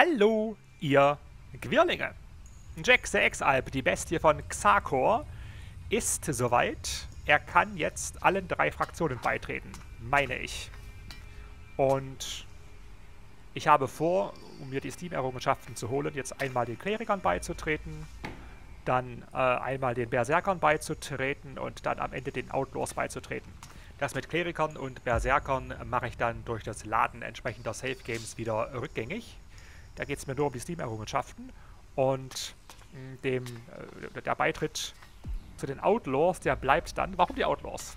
Hallo, ihr Gwirlinge! Jack the Exalp, die Bestie von Xakor, ist soweit. Er kann jetzt allen drei Fraktionen beitreten, meine ich. Und ich habe vor, um mir die Steam-Errungenschaften zu holen, jetzt einmal den Klerikern beizutreten, dann einmal den Berserkern beizutreten und dann am Ende den Outlaws beizutreten. Das mit Klerikern und Berserkern mache ich dann durch das Laden entsprechender Save-Games wieder rückgängig. Da geht es mir nur um die Steam-Errungenschaften. Und der Beitritt zu den Outlaws, der bleibt dann... Warum die Outlaws?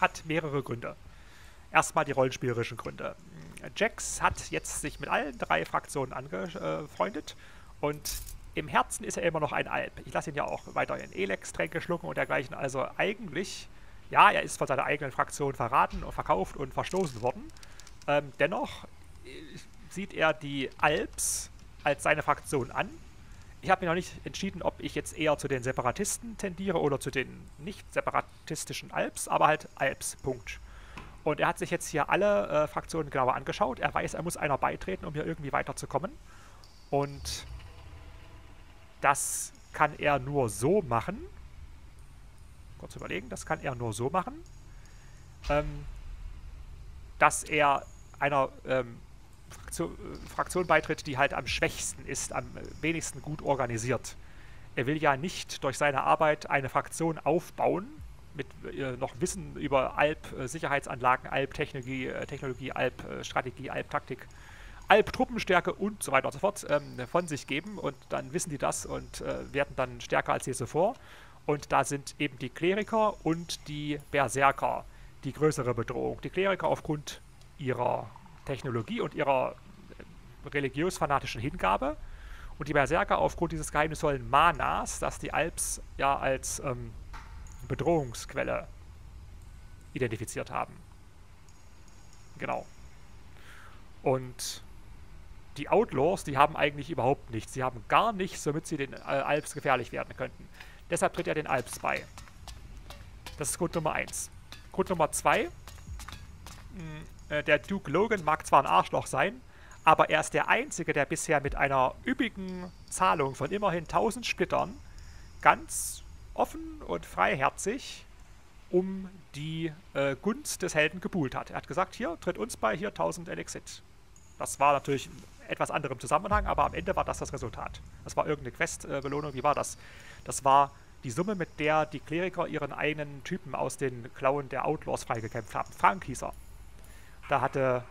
Hat mehrere Gründe. Erstmal die rollenspielerischen Gründe. Jax hat jetzt sich mit allen drei Fraktionen angefreundet. Und im Herzen ist er immer noch ein Alp. Ich lasse ihn ja auch weiterhin Elex-Tränke schlucken und dergleichen. Also eigentlich... Ja, er ist von seiner eigenen Fraktion verraten und verkauft und verstoßen worden. Dennoch sieht er die Alps als seine Fraktion an. Ich habe mir noch nicht entschieden, ob ich jetzt eher zu den Separatisten tendiere oder zu den nicht-separatistischen Alps, aber halt Alps, Punkt. Und er hat sich jetzt hier alle Fraktionen genauer angeschaut. Er weiß, er muss einer beitreten, um hier irgendwie weiterzukommen. Und das kann er nur so machen. Kurz überlegen, das kann er nur so machen, dass er einer Fraktion beitritt, die halt am schwächsten ist, am wenigsten gut organisiert. Er will ja nicht durch seine Arbeit eine Fraktion aufbauen, mit noch Wissen über Alp-Sicherheitsanlagen, Alp-Technologie, Alp-Strategie, Alp-Taktik, Alp-Truppenstärke und so weiter und so fort von sich geben und dann wissen die das und werden dann stärker als je zuvor. Und da sind eben die Kleriker und die Berserker die größere Bedrohung. Die Kleriker aufgrund ihrer Technologie und ihrer religiös-fanatischen Hingabe. Und die Berserker aufgrund dieses geheimnisvollen Manas, das die Alps ja als Bedrohungsquelle identifiziert haben. Genau. Und die Outlaws, die haben eigentlich überhaupt nichts. Sie haben gar nichts, womit sie den Alps gefährlich werden könnten. Deshalb tritt er den Alps bei. Das ist Grund Nummer 1. Grund Nummer 2. Der Duke Logan mag zwar ein Arschloch sein, aber er ist der Einzige, der bisher mit einer üppigen Zahlung von immerhin 1000 Splittern ganz offen und freiherzig um die Gunst des Helden gebuhlt hat. Er hat gesagt, hier, tritt uns bei, hier 1000 Elixit. Das war natürlich etwas anderem Zusammenhang, aber am Ende war das das Resultat. Das war irgendeine Quest-Belohnung. Wie war das? Das war die Summe, mit der die Kleriker ihren eigenen Typen aus den Klauen der Outlaws freigekämpft haben. Frank hieß er. Da hatte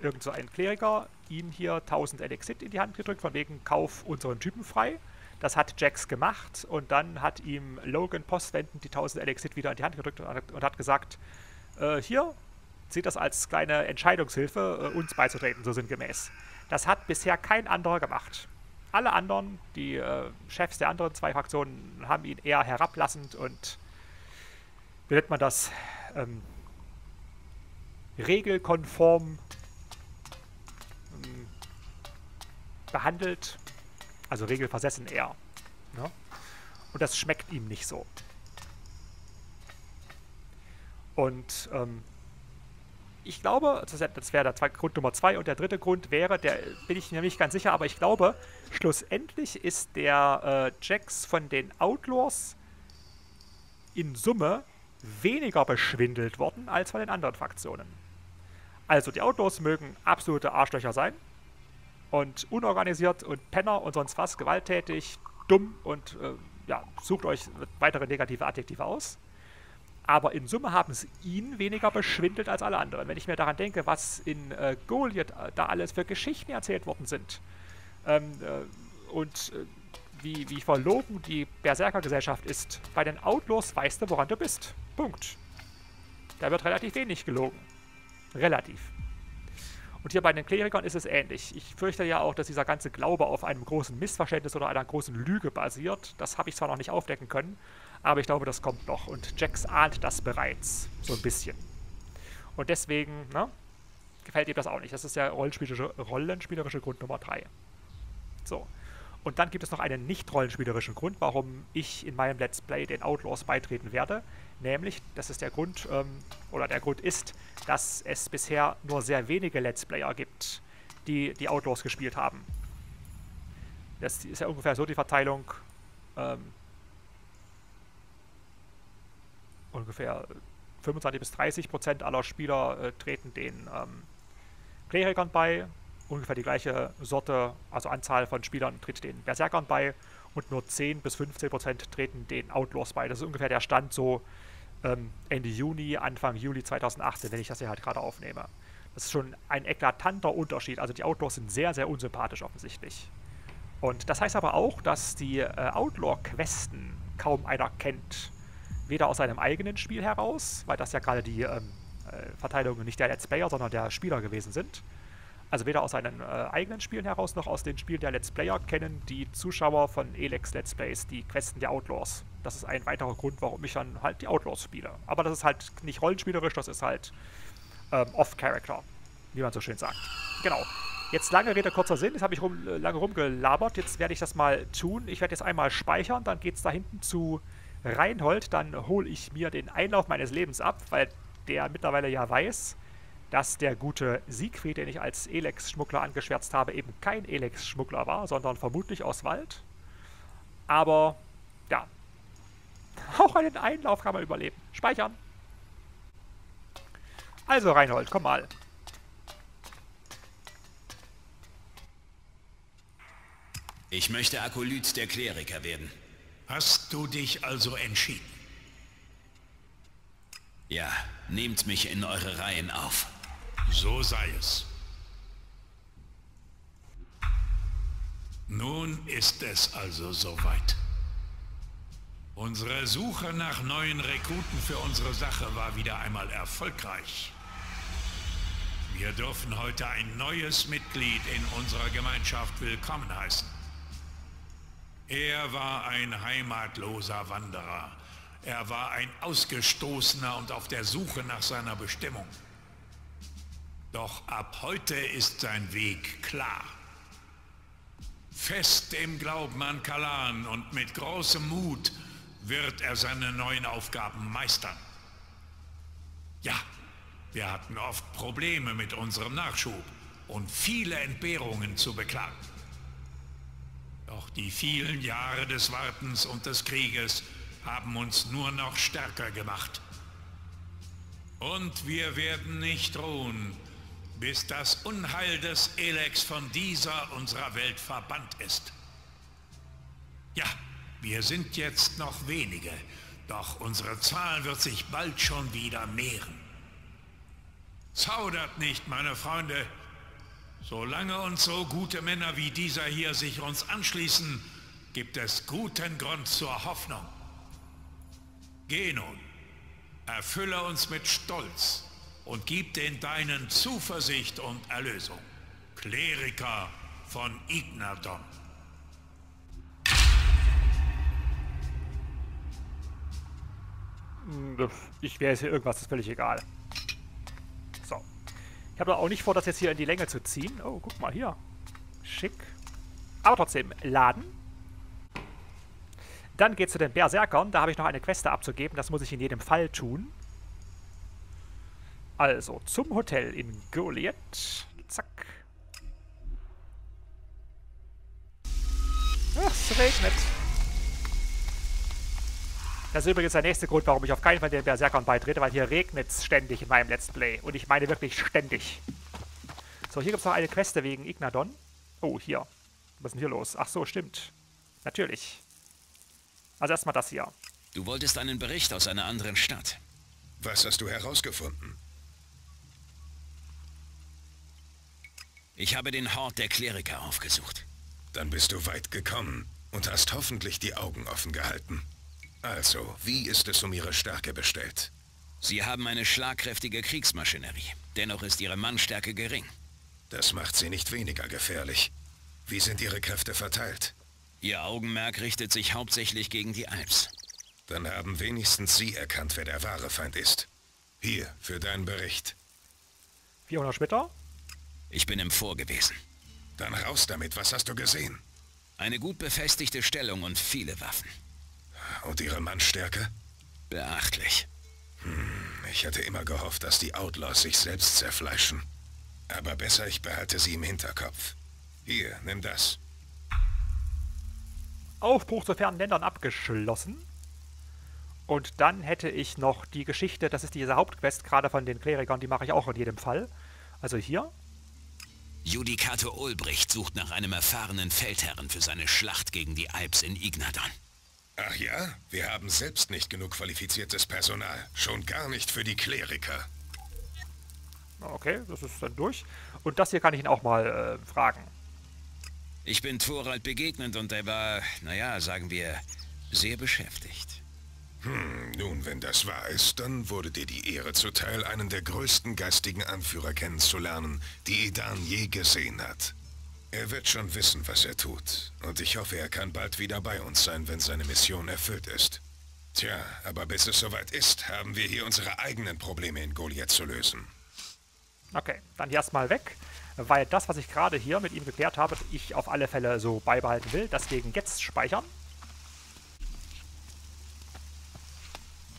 irgend so ein Kleriker ihm hier 1000 Elixit in die Hand gedrückt, von wegen Kauf unseren Typen frei. Das hat Jax gemacht und dann hat ihm Logan postwendend die 1000 Elixit wieder in die Hand gedrückt und hat gesagt, hier, seht das als kleine Entscheidungshilfe, uns beizutreten, so sinngemäß. Das hat bisher kein anderer gemacht. Alle anderen, die Chefs der anderen zwei Fraktionen, haben ihn eher herablassend und, wie nennt man das, regelkonform behandelt, also regelversessen eher. Ne? Und das schmeckt ihm nicht so. Und ich glaube, das wäre der Grund Nummer 2 und der dritte Grund wäre, der bin ich mir nicht ganz sicher, aber ich glaube, schlussendlich ist der Jax von den Outlaws in Summe weniger beschwindelt worden als von den anderen Fraktionen. Also die Outlaws mögen absolute Arschlöcher sein und unorganisiert und Penner und sonst was, gewalttätig, dumm und ja, sucht euch weitere negative Adjektive aus. Aber in Summe haben es ihn weniger beschwindelt als alle anderen. Wenn ich mir daran denke, was in Goliath da alles für Geschichten erzählt worden sind und wie verlogen die Berserkergesellschaft ist, bei den Outlaws weißt du, woran du bist. Punkt. Da wird relativ wenig gelogen. Relativ. Und hier bei den Klerikern ist es ähnlich. Ich fürchte ja auch, dass dieser ganze Glaube auf einem großen Missverständnis oder einer großen Lüge basiert. Das habe ich zwar noch nicht aufdecken können, aber ich glaube, das kommt noch. Und Jax ahnt das bereits. So ein bisschen. Und deswegen, ne, gefällt ihm das auch nicht. Das ist ja rollenspielerische Grund Nummer 3. So. Und dann gibt es noch einen nicht-rollenspielerischen Grund, warum ich in meinem Let's Play den Outlaws beitreten werde. Nämlich, das ist der Grund, der Grund ist, dass es bisher nur sehr wenige Let's Player gibt, die Outlaws gespielt haben. Das ist ja ungefähr so die Verteilung. Ungefähr 25 bis 30% aller Spieler treten den Klerikern bei. Ungefähr die gleiche Sorte, also Anzahl von Spielern, tritt den Berserkern bei. Und nur 10 bis 15% treten den Outlaws bei. Das ist ungefähr der Stand so Ende Juni, Anfang Juli 2018, wenn ich das hier halt gerade aufnehme. Das ist schon ein eklatanter Unterschied. Also die Outlaws sind sehr, sehr unsympathisch offensichtlich. Und das heißt aber auch, dass die Outlaw-Questen kaum einer kennt. Weder aus seinem eigenen Spiel heraus, weil das ja gerade die Verteilungen nicht der Let's Player, sondern der Spieler gewesen sind. Also weder aus seinen eigenen Spielen heraus, noch aus den Spielen der Let's Player kennen die Zuschauer von Elex Let's Plays die Questen der Outlaws. Das ist ein weiterer Grund, warum ich dann halt die Outlaws spiele. Aber das ist halt nicht rollenspielerisch, das ist halt Off-Character, wie man so schön sagt. Genau. Jetzt lange Rede, kurzer Sinn. Jetzt habe ich lange rumgelabert. Jetzt werde ich das mal tun. Ich werde jetzt einmal speichern, dann geht es da hinten zu Reinhold. Dann hole ich mir den Einlauf meines Lebens ab, weil der mittlerweile ja weiß, dass der gute Siegfried, den ich als Elex-Schmuggler angeschwärzt habe, eben kein Elex-Schmuggler war, sondern vermutlich aus Wald. Aber, ja, auch einen Einlauf kann man überleben. Speichern. Also, Reinhold, komm mal. Ich möchte Akolyt der Kleriker werden. Hast du dich also entschieden? Ja, nehmt mich in eure Reihen auf. So sei es. Nun ist es also soweit. Unsere Suche nach neuen Rekruten für unsere Sache war wieder einmal erfolgreich. Wir dürfen heute ein neues Mitglied in unserer Gemeinschaft willkommen heißen. Er war ein heimatloser Wanderer. Er war ein Ausgestoßener und auf der Suche nach seiner Bestimmung. Doch ab heute ist sein Weg klar. Fest im Glauben an Kalan und mit großem Mut wird er seine neuen Aufgaben meistern. Ja, wir hatten oft Probleme mit unserem Nachschub und viele Entbehrungen zu beklagen. Doch die vielen Jahre des Wartens und des Krieges haben uns nur noch stärker gemacht. Und wir werden nicht ruhen, bis das Unheil des Elex von dieser unserer Welt verbannt ist. Ja, wir sind jetzt noch wenige, doch unsere Zahl wird sich bald schon wieder mehren. Zaudert nicht, meine Freunde. Solange uns so gute Männer wie dieser hier sich uns anschließen, gibt es guten Grund zur Hoffnung. Geh nun, erfülle uns mit Stolz und gib den Deinen Zuversicht und Erlösung. Kleriker von Ignadon. Ich wäre jetzt hier irgendwas, ist völlig egal. So. Ich habe auch nicht vor, das jetzt hier in die Länge zu ziehen. Oh, guck mal hier. Schick. Aber trotzdem, laden. Dann geht's zu den Berserkern. Da habe ich noch eine Quest abzugeben. Das muss ich in jedem Fall tun. Also, zum Hotel in Goliath. Zack. Ach, es regnet. Das ist übrigens der nächste Grund, warum ich auf keinen Fall den Berserkern beitrete, weil hier regnet es ständig in meinem Let's Play. Und ich meine wirklich ständig. So, hier gibt es noch eine Quest wegen Ignadon. Oh, hier. Was ist denn hier los? Ach so, stimmt. Natürlich. Also erstmal das hier. Du wolltest einen Bericht aus einer anderen Stadt. Was hast du herausgefunden? Ich habe den Hort der Kleriker aufgesucht. Dann bist du weit gekommen und hast hoffentlich die Augen offen gehalten. Also, wie ist es um ihre Stärke bestellt? Sie haben eine schlagkräftige Kriegsmaschinerie. Dennoch ist ihre Mannstärke gering. Das macht sie nicht weniger gefährlich. Wie sind ihre Kräfte verteilt? Ihr Augenmerk richtet sich hauptsächlich gegen die Alps. Dann haben wenigstens Sie erkannt, wer der wahre Feind ist. Hier, für deinen Bericht. 400 Schmetter? Ich bin im Vor gewesen. Dann raus damit, was hast du gesehen? Eine gut befestigte Stellung und viele Waffen. Und ihre Mannstärke? Beachtlich. Ich hätte immer gehofft, dass die Outlaws sich selbst zerfleischen. Aber besser, ich behalte sie im Hinterkopf. Hier, nimm das. Aufbruch zu fernen Ländern abgeschlossen. Und dann hätte ich noch die Geschichte, das ist diese Hauptquest gerade von den Klerikern, die mache ich auch in jedem Fall. Also hier. Judikator Ulbricht sucht nach einem erfahrenen Feldherren für seine Schlacht gegen die Alps in Ignadon. Ach ja? Wir haben selbst nicht genug qualifiziertes Personal. Schon gar nicht für die Kleriker. Okay, das ist dann durch. Und das hier kann ich ihn auch mal fragen. Ich bin Thorald begegnet und er war, naja, sagen wir, sehr beschäftigt. Nun, wenn das wahr ist, dann wurde dir die Ehre zuteil, einen der größten geistigen Anführer kennenzulernen, die Edan je gesehen hat. Er wird schon wissen, was er tut. Und ich hoffe, er kann bald wieder bei uns sein, wenn seine Mission erfüllt ist. Tja, aber bis es soweit ist, haben wir hier unsere eigenen Probleme in Goliath zu lösen. Okay, dann erstmal weg, weil das, was ich gerade hier mit ihm geklärt habe, ich auf alle Fälle so beibehalten will. Deswegen jetzt speichern.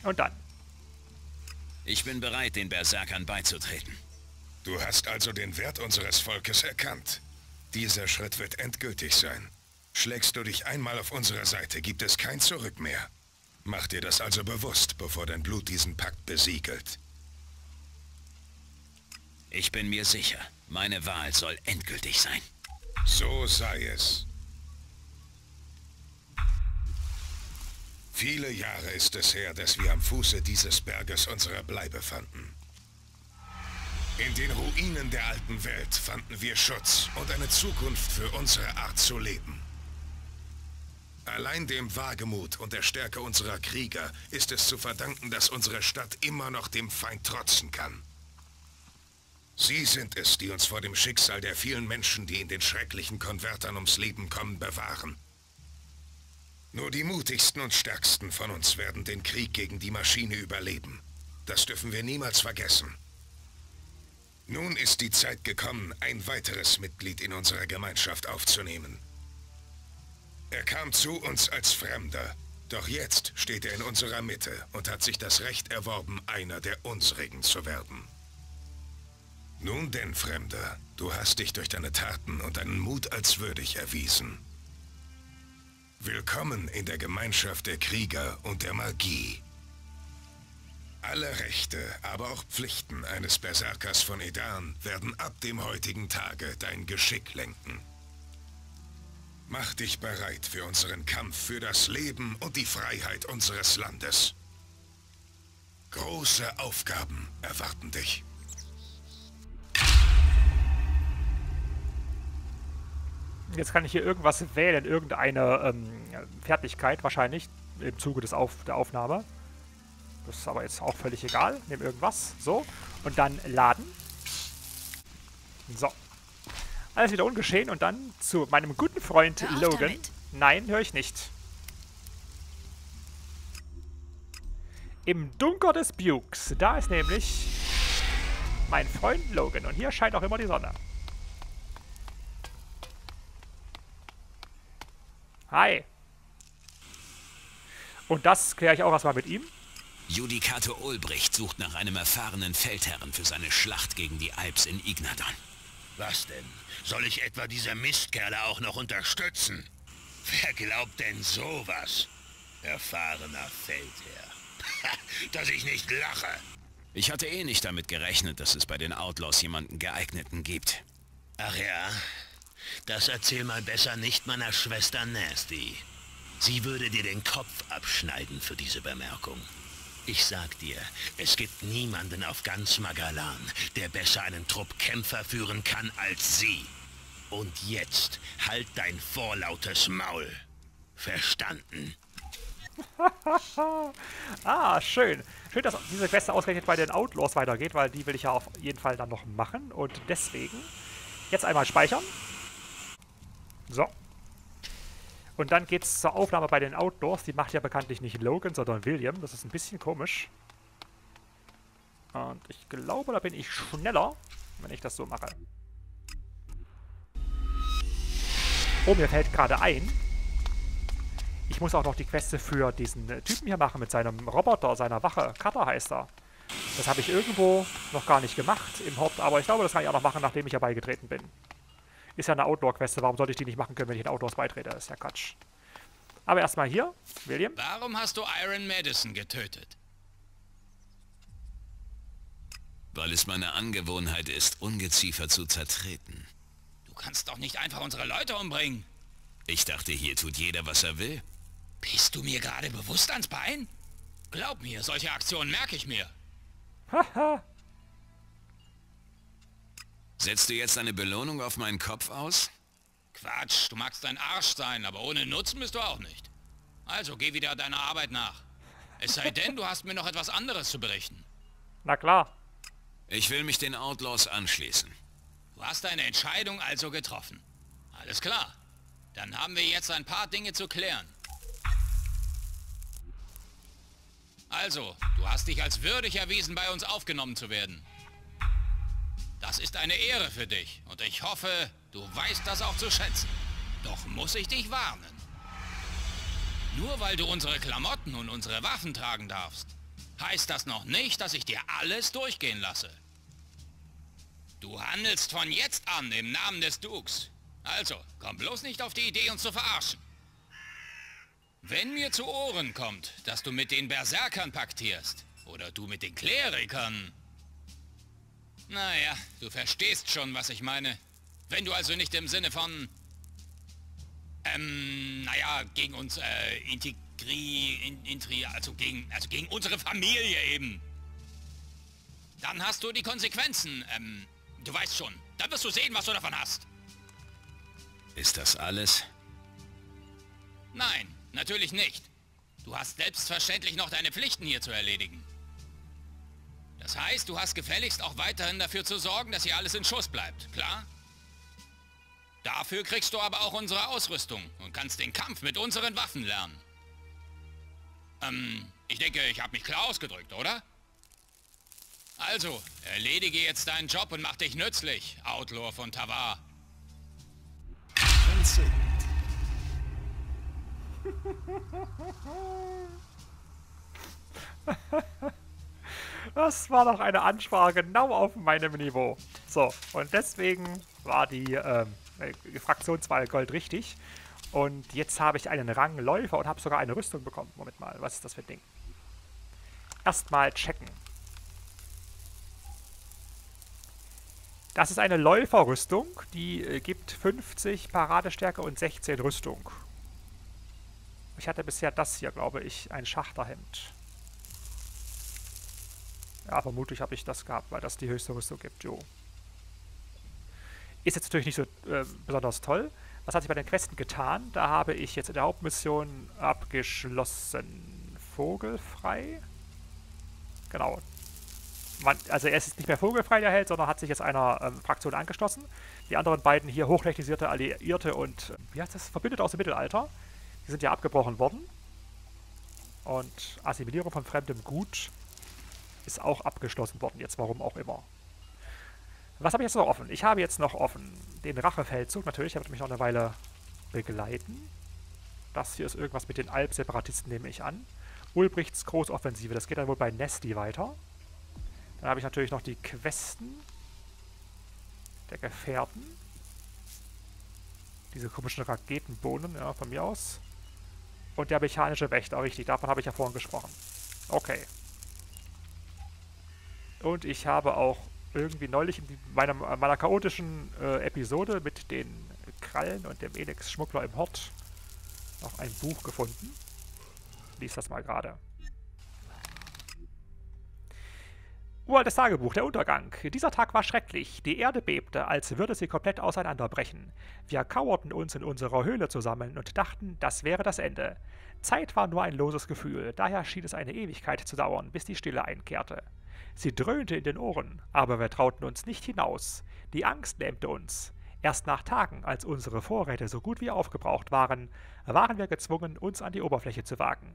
Und dann. Ich bin bereit, den Berserkern beizutreten. Du hast also den Wert unseres Volkes erkannt. Dieser Schritt wird endgültig sein. Schlägst du dich einmal auf unserer Seite, gibt es kein Zurück mehr. Mach dir das also bewusst, bevor dein Blut diesen Pakt besiegelt. Ich bin mir sicher, meine Wahl soll endgültig sein. So sei es. Viele Jahre ist es her, dass wir am Fuße dieses Berges unsere Bleibe fanden. In den Ruinen der alten Welt fanden wir Schutz und eine Zukunft für unsere Art zu leben. Allein dem Wagemut und der Stärke unserer Krieger ist es zu verdanken, dass unsere Stadt immer noch dem Feind trotzen kann. Sie sind es, die uns vor dem Schicksal der vielen Menschen, die in den schrecklichen Konvertern ums Leben kommen, bewahren. Nur die mutigsten und stärksten von uns werden den Krieg gegen die Maschine überleben. Das dürfen wir niemals vergessen. Nun ist die Zeit gekommen, ein weiteres Mitglied in unserer Gemeinschaft aufzunehmen. Er kam zu uns als Fremder, doch jetzt steht er in unserer Mitte und hat sich das Recht erworben, einer der unsrigen zu werden. Nun denn, Fremder, du hast dich durch deine Taten und deinen Mut als würdig erwiesen. Willkommen in der Gemeinschaft der Krieger und der Magie. Alle Rechte, aber auch Pflichten eines Berserkers von Edan werden ab dem heutigen Tage dein Geschick lenken. Mach dich bereit für unseren Kampf für das Leben und die Freiheit unseres Landes. Große Aufgaben erwarten dich. Jetzt kann ich hier irgendwas wählen, irgendeine Fertigkeit wahrscheinlich im Zuge des der Aufnahme. Das ist aber jetzt auch völlig egal. Nehmen irgendwas. So. Und dann laden. So. Alles wieder ungeschehen und dann zu meinem guten Freund Logan. Nein, höre ich nicht. Im Dunkel des Bukes. Da ist nämlich mein Freund Logan. Und hier scheint auch immer die Sonne. Hi. Und das kläre ich auch erstmal mit ihm. Judikator Ulbricht sucht nach einem erfahrenen Feldherren für seine Schlacht gegen die Alps in Ignadon. Was denn? Soll ich etwa diese Mistkerle auch noch unterstützen? Wer glaubt denn sowas? Erfahrener Feldherr. Dass ich nicht lache. Ich hatte eh nicht damit gerechnet, dass es bei den Outlaws jemanden Geeigneten gibt. Ach ja? Das erzähl mal besser nicht meiner Schwester Nasty. Sie würde dir den Kopf abschneiden für diese Bemerkung. Ich sag dir, es gibt niemanden auf ganz Magalan, der besser einen Trupp Kämpfer führen kann als sie. Und jetzt halt dein vorlautes Maul. Verstanden? Ah, schön. Schön, dass diese Quest ausgerechnet bei den Outlaws weitergeht, weil die will ich ja auf jeden Fall dann noch machen. Und deswegen jetzt einmal speichern. So. Und dann geht's zur Aufnahme bei den Outdoors. Die macht ja bekanntlich nicht Logan, sondern William. Das ist ein bisschen komisch. Und ich glaube, da bin ich schneller, wenn ich das so mache. Oh, mir fällt gerade ein. Ich muss auch noch die Queste für diesen Typen hier machen mit seinem Roboter, seiner Wache. Cutter heißt er. Das habe ich irgendwo noch gar nicht gemacht im Haupt, aber ich glaube, das kann ich auch noch machen, nachdem ich ja beigetreten bin. Ist ja eine Outdoor-Queste, warum sollte ich die nicht machen können, wenn ich in Outdoors beitrete? Das ist ja Quatsch. Aber erstmal hier, William. Warum hast du Iron Madison getötet? Weil es meine Angewohnheit ist, Ungeziefer zu zertreten. Du kannst doch nicht einfach unsere Leute umbringen. Ich dachte, hier tut jeder, was er will. Bist du mir gerade bewusst ans Bein? Glaub mir, solche Aktionen merke ich mir. Haha. Setzt du jetzt eine Belohnung auf meinen Kopf aus? Quatsch, du magst dein Arsch sein, aber ohne Nutzen bist du auch nicht. Also geh wieder deiner Arbeit nach. Es sei denn, du hast mir noch etwas anderes zu berichten. Na klar. Ich will mich den Outlaws anschließen. Du hast deine Entscheidung also getroffen. Alles klar. Dann haben wir jetzt ein paar Dinge zu klären. Also, du hast dich als würdig erwiesen, bei uns aufgenommen zu werden. Das ist eine Ehre für dich und ich hoffe, du weißt das auch zu schätzen. Doch muss ich dich warnen. Nur weil du unsere Klamotten und unsere Waffen tragen darfst, heißt das noch nicht, dass ich dir alles durchgehen lasse. Du handelst von jetzt an im Namen des Dukes. Also, komm bloß nicht auf die Idee, uns zu verarschen. Wenn mir zu Ohren kommt, dass du mit den Berserkern paktierst, oder du mit den Klerikern... Naja, du verstehst schon, was ich meine. Wenn du also nicht im Sinne von... naja, gegen uns, also gegen unsere Familie eben. Dann hast du die Konsequenzen, du weißt schon. Dann wirst du sehen, was du davon hast. Ist das alles? Nein. Natürlich nicht. Du hast selbstverständlich noch deine Pflichten hier zu erledigen. Das heißt, du hast gefälligst auch weiterhin dafür zu sorgen, dass hier alles in Schuss bleibt, klar? Dafür kriegst du aber auch unsere Ausrüstung und kannst den Kampf mit unseren Waffen lernen. Ich denke, ich habe mich klar ausgedrückt, oder? Also, erledige jetzt deinen Job und mach dich nützlich, Outlaw von Tavar. Das war doch eine Ansprache genau auf meinem Niveau. So, und deswegen war die Fraktionswahl Gold richtig. Und jetzt habe ich einen Rangläufer und habe sogar eine Rüstung bekommen. Moment mal, was ist das für ein Ding? Erstmal checken. Das ist eine Läuferrüstung, die gibt 50 Paradestärke und 16 Rüstung. Ich hatte bisher das hier, glaube ich, ein Schachterhemd. Ja, vermutlich habe ich das gehabt, weil das die höchste Rüstung gibt, jo. Ist jetzt natürlich nicht so besonders toll. Was hat sich bei den Questen getan? Da habe ich jetzt in der Hauptmission abgeschlossen. Vogelfrei? Genau. Also er ist jetzt nicht mehr vogelfrei, der Held, sondern hat sich jetzt einer Fraktion angeschlossen. Die anderen beiden hier, hochlechtizierte Alliierte und, wie heißt das, Verbündete aus dem Mittelalter. Die sind ja abgebrochen worden. Und Assimilierung von fremdem Gut ist auch abgeschlossen worden, jetzt warum auch immer. Was habe ich jetzt noch offen? Ich habe jetzt noch offen den Rachefeldzug, natürlich, der wird mich noch eine Weile begleiten. Das hier ist irgendwas mit den Alp-Separatisten, nehme ich an. Ulbrichts Großoffensive, das geht dann wohl bei Nasty weiter. Dann habe ich natürlich noch die Questen der Gefährten. Diese komischen Raketenbohnen, ja, von mir aus. Und der mechanische Wächter, richtig, davon habe ich ja vorhin gesprochen. Okay. Und ich habe auch irgendwie neulich in meiner chaotischen Episode mit den Krallen und dem Elex-Schmuggler im Hort noch ein Buch gefunden. Lies das mal gerade. Uraltes Tagebuch, der Untergang. Dieser Tag war schrecklich. Die Erde bebte, als würde sie komplett auseinanderbrechen. Wir kauerten uns in unserer Höhle zusammen und dachten, das wäre das Ende. Zeit war nur ein loses Gefühl, daher schien es eine Ewigkeit zu dauern, bis die Stille einkehrte. Sie dröhnte in den Ohren, aber wir trauten uns nicht hinaus. Die Angst lähmte uns. Erst nach Tagen, als unsere Vorräte so gut wie aufgebraucht waren, waren wir gezwungen, uns an die Oberfläche zu wagen.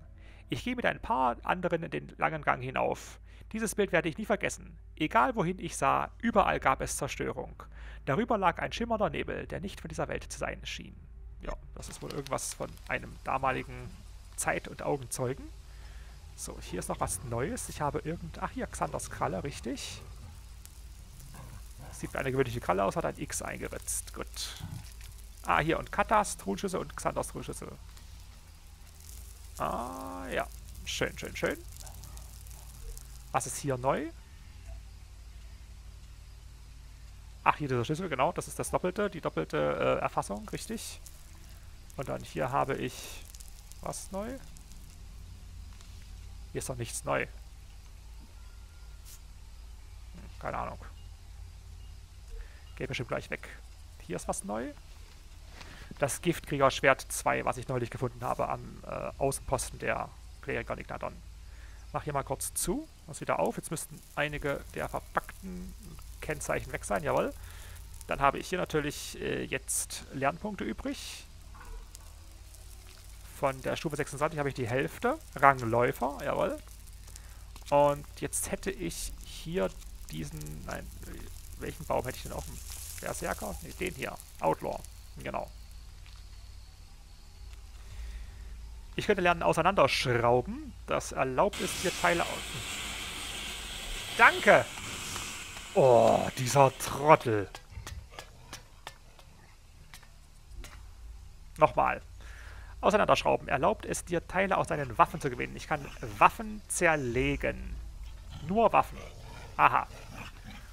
Ich gehe mit ein paar anderen in den langen Gang hinauf. Dieses Bild werde ich nie vergessen. Egal wohin ich sah, überall gab es Zerstörung. Darüber lag ein schimmernder Nebel, der nicht von dieser Welt zu sein schien. Ja, das ist wohl irgendwas von einem damaligen Zeit- und Augenzeugen. So, hier ist noch was Neues. Ich habe irgendein... Ach, hier Xanders Kralle, richtig. Sieht wie eine gewöhnliche Kralle aus, hat ein X eingeritzt. Gut. Ah, hier und Katas Truhenschüsse und Xanders Truhenschüsse. Ah, ja. Schön, schön, schön. Was ist hier neu? Ach, hier dieser Schlüssel, genau. Das ist das Doppelte, die doppelte Erfassung, richtig. Und dann hier habe ich... Was neu? Hier ist doch nichts neu. Keine Ahnung. Geht bestimmt gleich weg. Hier ist was neu. Das Giftkriegerschwert 2, was ich neulich gefunden habe am Außenposten der Kleriker Ignadon. Mach hier mal kurz zu. Mach's wieder auf. Jetzt müssten einige der verpackten Kennzeichen weg sein. Jawohl. Dann habe ich hier natürlich jetzt Lernpunkte übrig. Von der Stufe 26 habe ich die Hälfte. Rangläufer, jawohl. Und jetzt hätte ich hier diesen... Nein, welchen Baum hätte ich denn auf dem Berserker? Ne, den hier. Outlaw. Genau. Ich könnte lernen, auseinanderschrauben. Das erlaubt es hier Teile aus... Danke! Oh, dieser Trottel. Nochmal. Auseinanderschrauben erlaubt es dir, Teile aus deinen Waffen zu gewinnen. Ich kann Waffen zerlegen. Nur Waffen. Aha.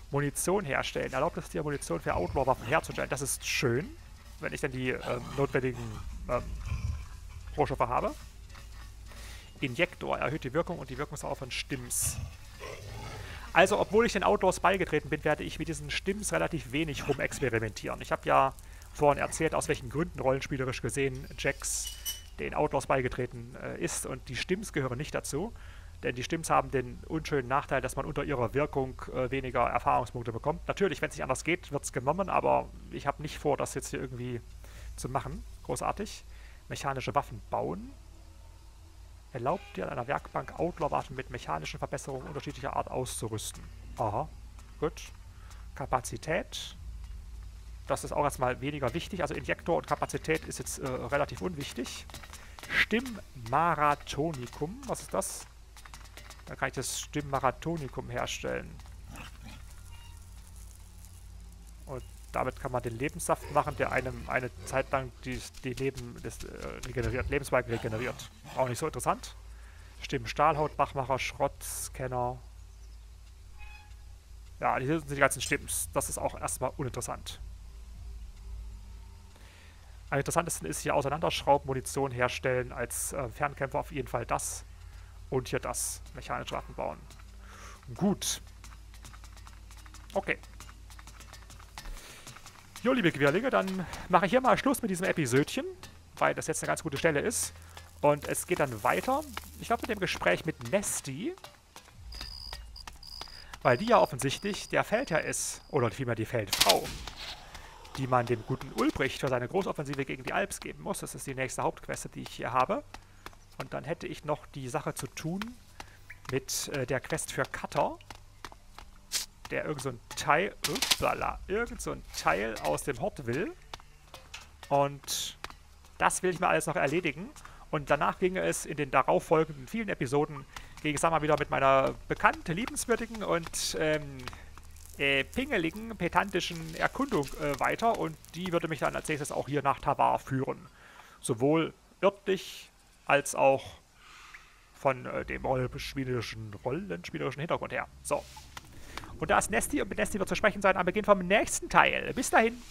Munition herstellen. Erlaubt es dir, Munition für Outlaw-Waffen herzustellen. Das ist schön, wenn ich denn die notwendigen Rohstoffe habe. Injektor. Erhöht die Wirkung und die Wirkungsdauer von Stims. Also, obwohl ich den Outlaws beigetreten bin, werde ich mit diesen Stims relativ wenig rumexperimentieren. Ich habe ja... vorhin erzählt, aus welchen Gründen rollenspielerisch gesehen Jax den Outlaws beigetreten ist und die Stims gehören nicht dazu, denn die Stims haben den unschönen Nachteil, dass man unter ihrer Wirkung weniger Erfahrungspunkte bekommt. Natürlich, wenn es nicht anders geht, wird es genommen, aber ich habe nicht vor, das jetzt hier irgendwie zu machen. Großartig. Mechanische Waffen bauen. Erlaubt dir an einer Werkbank Outlaw-Waffen mit mechanischen Verbesserungen unterschiedlicher Art auszurüsten. Aha, gut. Kapazität. Das ist auch erstmal weniger wichtig. Also Injektor und Kapazität ist jetzt relativ unwichtig. Stimmaratonicum. Was ist das? Da kann ich das Stimmaratonicum herstellen. Und damit kann man den Lebenssaft machen, der einem eine Zeit lang die Lebensbalk regeneriert. Auch nicht so interessant. Stimmstahlhaut, Bachmacher, Schrottscanner. Ja, hier sind die ganzen Stimms. Das ist auch erstmal uninteressant. Am interessantesten ist hier Auseinanderschrauben, Munition herstellen, als Fernkämpfer auf jeden Fall das. Und hier das, mechanische Waffen bauen. Gut. Okay. Jo, liebe Querlinge, dann mache ich hier mal Schluss mit diesem Episödchen, weil das jetzt eine ganz gute Stelle ist. Und es geht dann weiter, ich glaube mit dem Gespräch mit Nasty, weil die ja offensichtlich der Feldherr ist, oder vielmehr die Feldfrau, die man dem guten Ulbricht für seine Großoffensive gegen die Alps geben muss. Das ist die nächste Hauptquest, die ich hier habe. Und dann hätte ich noch die Sache zu tun mit der Quest für Cutter, der irgend so ein Teil aus dem Hort will. Und das will ich mir alles noch erledigen. Und danach ginge es in den darauffolgenden vielen Episoden, gehe ich mal wieder mit meiner bekannten, liebenswürdigen und pingeligen, petantischen Erkundung weiter und die würde mich dann als nächstes auch hier nach Tavar führen. Sowohl örtlich als auch von dem rollenspielerischen Hintergrund her. So. Und da ist Nasty und mit Nasty wird zu sprechen sein am Beginn vom nächsten Teil. Bis dahin!